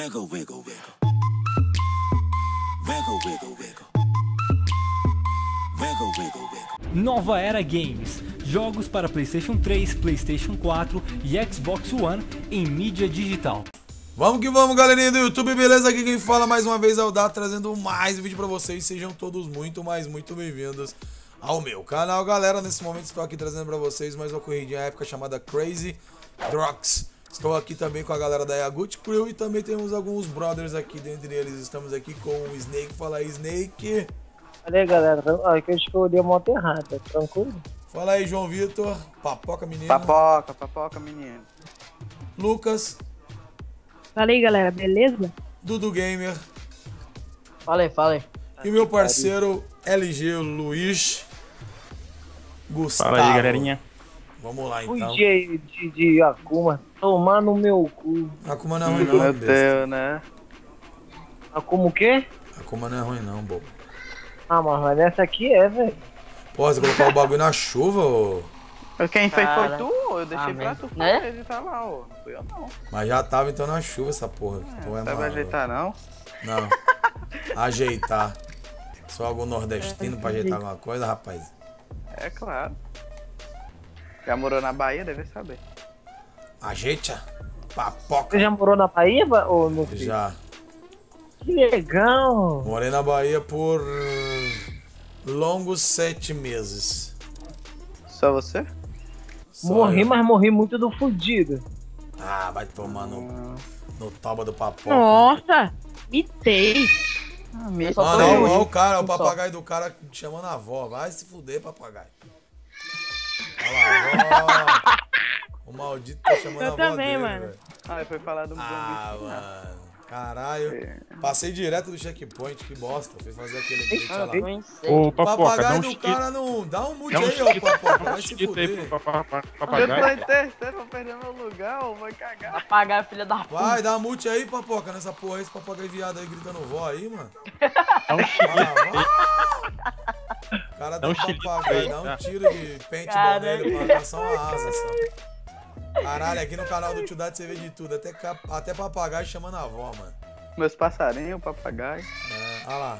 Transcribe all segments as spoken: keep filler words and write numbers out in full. Wiggle, wiggle, wiggle. Wiggle, wiggle, wiggle. Wiggle, wiggle, wiggle. Nova Era Games. Jogos para PlayStation três, PlayStation quatro e Xbox One em mídia digital. Vamos que vamos, galerinha do YouTube, beleza? Aqui quem fala mais uma vez é o Dá, trazendo mais um vídeo pra vocês. Sejam todos muito, mas muito bem-vindos ao meu canal, galera. Nesse momento estou aqui trazendo pra vocês mais uma corridinha épica chamada Crazy Droxx. Estou aqui também com a galera da Yagut Crew e também temos alguns brothers aqui, dentre eles estamos aqui com o Snake. Fala aí, Snake. Fala aí, galera, aqui eu escolhi o Monte Errada, tranquilo? Fala aí, João Vitor, papoca, menino. Papoca, papoca, menino. Lucas. Fala aí, galera, beleza? Dudu Gamer. Fala aí, fala aí. E meu parceiro L G, Luiz Gustavo. Fala aí, galerinha. Vamos lá, então. O de, de, de Akuma, tomar no meu cu. Akuma não é ruim, não. Meu Deus, né? Akuma o quê? Akuma não é ruim, não, bobo. Ah, mas essa aqui é, velho. Pô, você colocou o bagulho na chuva, ô. Quem fez foi tu, eu deixei ah, pra tu fazer né? Tá lá, ô. Não fui eu, não. Mas já tava, então, na chuva, essa porra. É, então é não tava ajeitar, não? Não. Ajeitar. Só algum nordestino pra ajeitar alguma coisa, rapaz? É claro. Já morou na Bahia, deve saber. Ajeita, papoca. Você já morou na Bahia, ô meu filho? Já. Que legal. Morei na Bahia por longos sete meses. Só você? Só morri, eu. Mas morri muito do fudido. Ah, vai tomar no, hum. no toba do papoca. Nossa, mitei. Ah, me... Mano, olha é o cara, é o papagaio do cara chamando a avó. Vai se fuder, papagaio. Olha lá, o maldito tá chamando eu a avó também, dele, mano. Véio. Ah, foi falar do Ah, bicho, mano. Não. Caralho. É. Passei direto do checkpoint, que bosta. Fui fazer aquele glitch ah, lá. Ô, papoca, papagaio do um cara não... Dá um mute aí, ó, papoca. Vai se fuder. Papagaio. Eu falei terceiro, vou perder meu lugar, ó. Vai cagar. Papagaio, filha da puta. Vai, dá um mute aí, papoca, nessa porra aí. Esse papagaio viado aí gritando vó aí, mano. Dá um chute. O cara dá um papagaio, dá um tiro de paintball nele, pra passar uma asa, sabe? Caralho, aqui no canal do Tio Dado você vê de tudo, até, cap... até papagaio chamando a avó, mano. Meus passarinhos, papagaio. É, olha lá.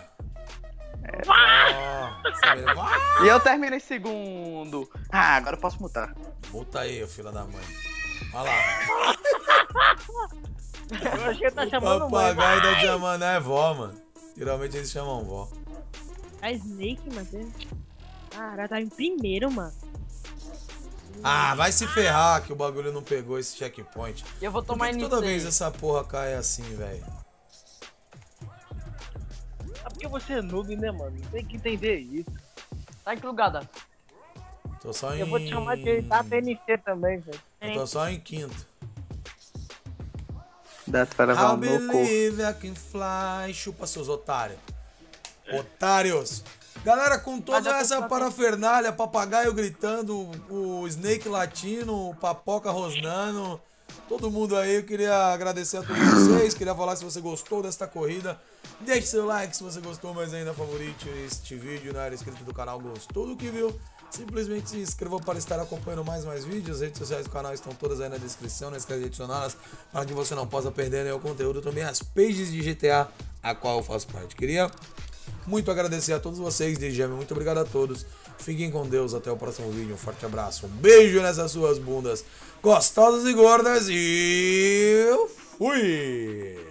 É. Oh, e eu termino em segundo. Ah, agora eu posso mutar. Muta aí, filha da mãe. Olha lá. Eu achei que tá chamando o papagaio da chamando é vó, mano. Geralmente eles chamam vó. A Snake, mano. Caralho, tá em primeiro, mano. Ah, vai se ferrar que o bagulho não pegou esse checkpoint. Eu vou tomar nisso. Toda vez essa porra cai assim, velho. É porque você é noob, né, mano? Tem que entender isso. Tá em que lugar, Dado? Tô só em... Eu vou te chamar de A T N C também, velho. Eu tô só em quinto. Dá para levar um pouco. I believe I can fly. Chupa seus otários. Otários! Galera, com toda essa parafernália, papagaio gritando, o Snake latino, o papoca rosnando, todo mundo aí, eu queria agradecer a todos vocês, queria falar se você gostou desta corrida, deixe seu like se você gostou, mas ainda favorite este vídeo, não era inscrito do canal, gostou do que viu, simplesmente se inscreva para estar acompanhando mais mais vídeos, as redes sociais do canal estão todas aí na descrição, não esqueça de adicioná-las para que você não possa perder nenhum conteúdo, também as pages de G T A, a qual eu faço parte, queria... Muito agradecer a todos vocês, D J, muito obrigado a todos. Fiquem com Deus, até o próximo vídeo. Um forte abraço, um beijo nessas suas bundas gostosas e gordas e... Fui!